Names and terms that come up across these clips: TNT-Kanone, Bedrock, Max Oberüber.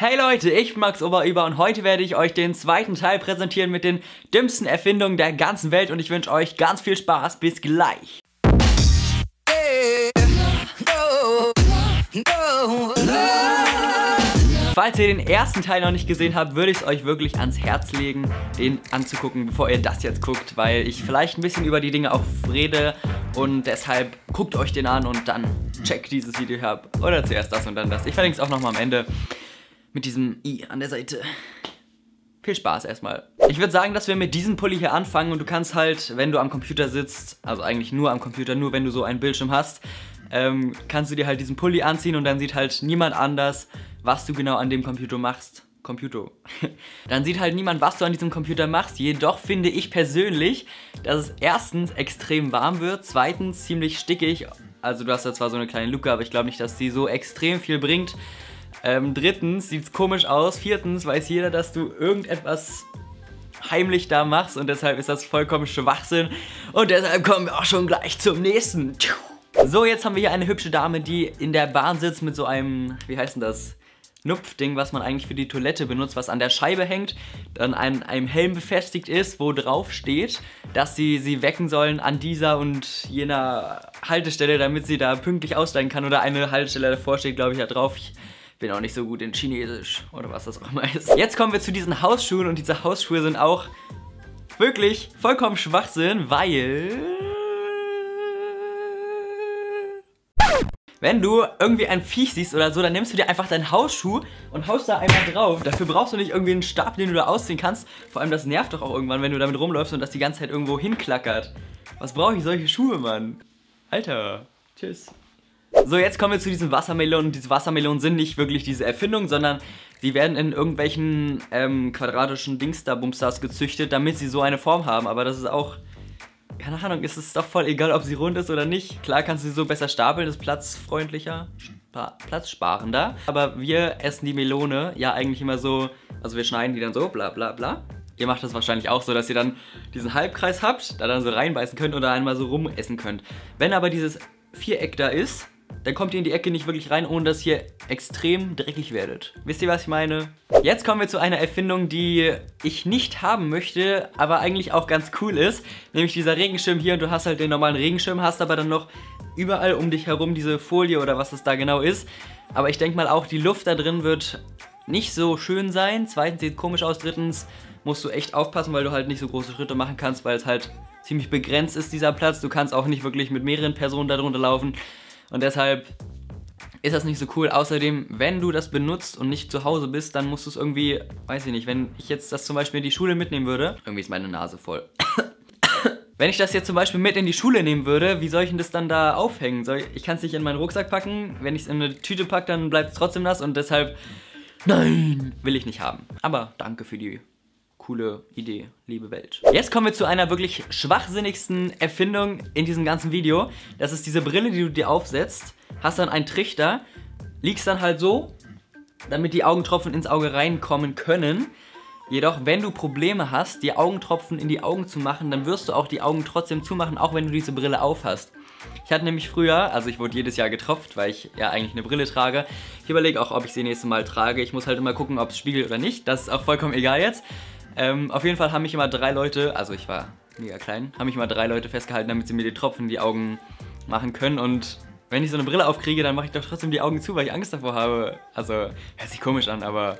Hey Leute, ich bin Max Oberüber und heute werde ich euch den zweiten Teil präsentieren mit den dümmsten Erfindungen der ganzen Welt und ich wünsche euch ganz viel Spaß, bis gleich! Falls ihr den ersten Teil noch nicht gesehen habt, würde ich es euch wirklich ans Herz legen, den anzugucken, bevor ihr das jetzt guckt, weil ich vielleicht ein bisschen über die Dinge auch rede und deshalb guckt euch den an und dann checkt dieses Video ab. Oder zuerst das und dann das. Ich verlinke es auch nochmal am Ende mit diesem i an der Seite. Viel Spaß erstmal. Ich würde sagen, dass wir mit diesem Pulli hier anfangen und du kannst halt, wenn du am Computer sitzt, also eigentlich nur am Computer, nur wenn du so einen Bildschirm hast, kannst du dir halt diesen Pulli anziehen und dann sieht halt niemand anders, was du genau an dem Computer machst. Dann sieht halt niemand, was du an diesem Computer machst. Jedoch finde ich persönlich, dass es erstens extrem warm wird, zweitens ziemlich stickig. Also du hast da zwar so eine kleine Luke, aber ich glaube nicht, dass die so extrem viel bringt. Drittens sieht es komisch aus. Viertens weiß jeder, dass du irgendetwas heimlich da machst und deshalb ist das vollkommen Schwachsinn. Und deshalb kommen wir auch schon gleich zum nächsten. So, jetzt haben wir hier eine hübsche Dame, die in der Bahn sitzt mit so einem, wie heißt denn das, Nupfding, was man eigentlich für die Toilette benutzt, was an der Scheibe hängt, dann an einem Helm befestigt ist, wo drauf steht, dass sie wecken sollen an dieser und jener Haltestelle, damit sie da pünktlich aussteigen kann. Oder eine Haltestelle davor steht, glaube ich, da drauf. Ich bin auch nicht so gut in Chinesisch oder was das auch immer ist. Jetzt kommen wir zu diesen Hausschuhen und diese Hausschuhe sind auch wirklich vollkommen Schwachsinn, weil wenn du irgendwie ein Viech siehst oder so, dann nimmst du dir einfach deinen Hausschuh und haust da einmal drauf. Dafür brauchst du nicht irgendwie einen Stab, den du da ausziehen kannst. Vor allem, das nervt doch auch irgendwann, wenn du damit rumläufst und das die ganze Zeit irgendwo hinklackert. Was brauche ich solche Schuhe, Mann? Alter, tschüss. So, jetzt kommen wir zu diesen Wassermelonen. Diese Wassermelonen sind nicht wirklich diese Erfindung, sondern die werden in irgendwelchen quadratischen Dingsda-Bumstars gezüchtet, damit sie so eine Form haben. Aber das ist auch, keine Ahnung, ist es doch voll egal, ob sie rund ist oder nicht. Klar kannst du sie so besser stapeln, ist platzfreundlicher, platzsparender. Aber wir essen die Melone ja eigentlich immer so, also wir schneiden die dann so, bla bla bla. Ihr macht das wahrscheinlich auch so, dass ihr dann diesen Halbkreis habt, da dann so reinbeißen könnt oder einmal so rumessen könnt. Wenn aber dieses Viereck da ist, dann kommt ihr in die Ecke nicht wirklich rein, ohne dass ihr extrem dreckig werdet. Wisst ihr, was ich meine? Jetzt kommen wir zu einer Erfindung, die ich nicht haben möchte, aber eigentlich auch ganz cool ist. Nämlich dieser Regenschirm hier und du hast halt den normalen Regenschirm, hast aber dann noch überall um dich herum diese Folie oder was das da genau ist. Aber ich denke mal auch, die Luft da drin wird nicht so schön sein. Zweitens sieht es komisch aus. Drittens musst du echt aufpassen, weil du halt nicht so große Schritte machen kannst, weil es halt ziemlich begrenzt ist, dieser Platz. Du kannst auch nicht wirklich mit mehreren Personen da drunter laufen. Und deshalb ist das nicht so cool. Außerdem, wenn du das benutzt und nicht zu Hause bist, dann musst du es irgendwie, weiß ich nicht, wenn ich jetzt das zum Beispiel in die Schule mitnehmen würde. Irgendwie ist meine Nase voll. Wenn ich das jetzt zum Beispiel mit in die Schule nehmen würde, wie soll ich denn das dann da aufhängen? Ich kann es nicht in meinen Rucksack packen. Wenn ich es in eine Tüte packe, dann bleibt es trotzdem nass. Und deshalb, nein, will ich nicht haben. Aber danke für die coole Idee, liebe Welt. Jetzt kommen wir zu einer wirklich schwachsinnigsten Erfindung in diesem ganzen Video. Das ist diese Brille, die du dir aufsetzt, hast dann einen Trichter, liegst dann halt so, damit die Augentropfen ins Auge reinkommen können. Jedoch, wenn du Probleme hast, die Augentropfen in die Augen zu machen, dann wirst du auch die Augen trotzdem zumachen, auch wenn du diese Brille auf hast. Ich hatte nämlich früher, also ich wurde jedes Jahr getropft, weil ich ja eigentlich eine Brille trage. Ich überlege auch, ob ich sie nächstes Mal trage. Ich muss halt immer gucken, ob es spiegelt oder nicht. Das ist auch vollkommen egal jetzt. Auf jeden Fall haben mich immer drei Leute, also ich war mega klein, haben mich immer drei Leute festgehalten, damit sie mir die Tropfen in die Augen machen können. Und wenn ich so eine Brille aufkriege, dann mache ich doch trotzdem die Augen zu, weil ich Angst davor habe. Also, hört sich komisch an, aber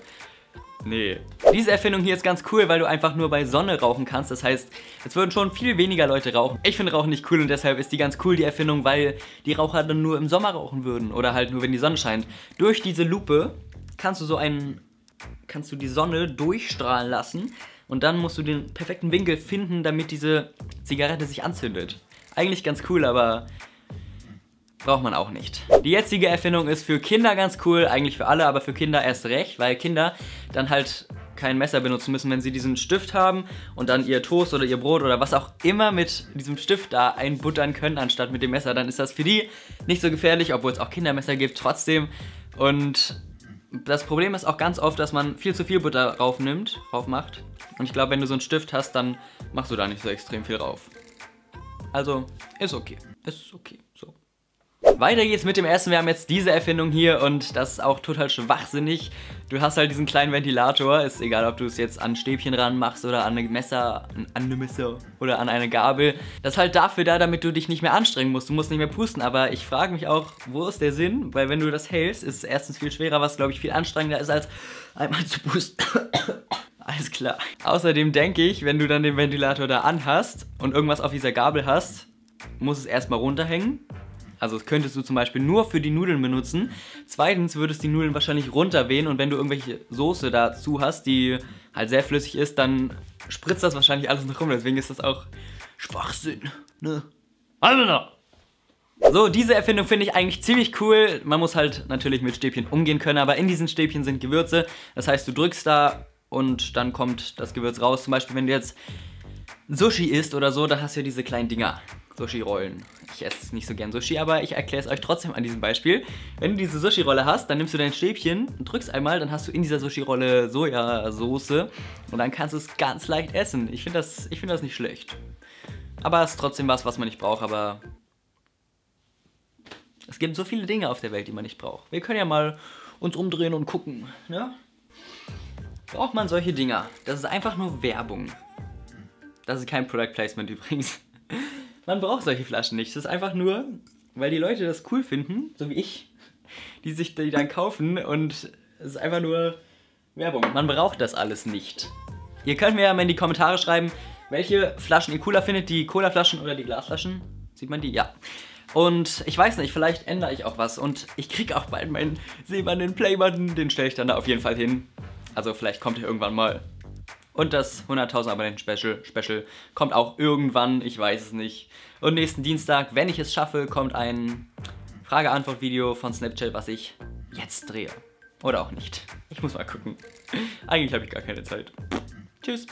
nee. Diese Erfindung hier ist ganz cool, weil du einfach nur bei Sonne rauchen kannst. Das heißt, es würden schon viel weniger Leute rauchen. Ich finde Rauchen nicht cool und deshalb ist die ganz cool, die Erfindung, weil die Raucher dann nur im Sommer rauchen würden oder halt nur, wenn die Sonne scheint. Durch diese Lupe kannst du kannst du die Sonne durchstrahlen lassen und dann musst du den perfekten Winkel finden, damit diese Zigarette sich anzündet. Eigentlich ganz cool, aber braucht man auch nicht. Die jetzige Erfindung ist für Kinder ganz cool, eigentlich für alle, aber für Kinder erst recht, weil Kinder dann halt kein Messer benutzen müssen, wenn sie diesen Stift haben und dann ihr Toast oder ihr Brot oder was auch immer mit diesem Stift da einbuttern können, anstatt mit dem Messer. Dann ist das für die nicht so gefährlich, obwohl es auch Kindermesser gibt, trotzdem. Und das Problem ist auch ganz oft, dass man viel zu viel Butter raufmacht. Und ich glaube, wenn du so einen Stift hast, dann machst du da nicht so extrem viel rauf. Also, ist okay. So. Weiter geht's mit dem Essen. Wir haben jetzt diese Erfindung hier und das ist auch total schwachsinnig. Du hast halt diesen kleinen Ventilator. Ist egal, ob du es jetzt an ein Stäbchen ranmachst oder an ein Messer oder an eine Gabel. Das ist halt dafür da, damit du dich nicht mehr anstrengen musst. Du musst nicht mehr pusten. Aber ich frage mich auch, wo ist der Sinn? Weil wenn du das hältst, ist es erstens viel schwerer, was glaube ich viel anstrengender ist, als einmal zu pusten. Alles klar. Außerdem denke ich, wenn du dann den Ventilator da anhast und irgendwas auf dieser Gabel hast, muss es erstmal runterhängen. Also das könntest du zum Beispiel nur für die Nudeln benutzen. Zweitens würdest die Nudeln wahrscheinlich runterwehen und wenn du irgendwelche Soße dazu hast, die halt sehr flüssig ist, dann spritzt das wahrscheinlich alles noch rum. Deswegen ist das auch Schwachsinn. Ne? Also noch! So, diese Erfindung finde ich eigentlich ziemlich cool. Man muss halt natürlich mit Stäbchen umgehen können, aber in diesen Stäbchen sind Gewürze. Das heißt, du drückst da und dann kommt das Gewürz raus. Zum Beispiel, wenn du jetzt Sushi isst oder so, dann hast du ja diese kleinen Dinger. Sushi-Rollen. Ich esse nicht so gern Sushi, aber ich erkläre es euch trotzdem an diesem Beispiel. Wenn du diese Sushi-Rolle hast, dann nimmst du dein Stäbchen und drückst einmal, dann hast du in dieser Sushi-Rolle Sojasauce und dann kannst du es ganz leicht essen. Ich find das nicht schlecht. Aber es ist trotzdem was man nicht braucht, aber es gibt so viele Dinge auf der Welt, die man nicht braucht. Wir können ja mal uns umdrehen und gucken, ne? Braucht man solche Dinger? Das ist einfach nur Werbung. Das ist kein Product Placement übrigens. Man braucht solche Flaschen nicht. Das ist einfach nur, weil die Leute das cool finden, so wie ich, die dann kaufen und es ist einfach nur Werbung. Man braucht das alles nicht. Ihr könnt mir ja mal in die Kommentare schreiben, welche Flaschen ihr cooler findet, die Colaflaschen oder die Glasflaschen. Sieht man die? Ja. Und ich weiß nicht, vielleicht ändere ich auch was und ich kriege auch bald meinen silbernen Playbutton, den stelle ich dann da auf jeden Fall hin. Also vielleicht kommt er irgendwann mal. Und das 100.000 Abonnenten-Special kommt auch irgendwann, ich weiß es nicht. Und nächsten Dienstag, wenn ich es schaffe, kommt ein Frage-Antwort-Video von Snapchat, was ich jetzt drehe. Oder auch nicht. Ich muss mal gucken. Eigentlich habe ich gar keine Zeit. Tschüss.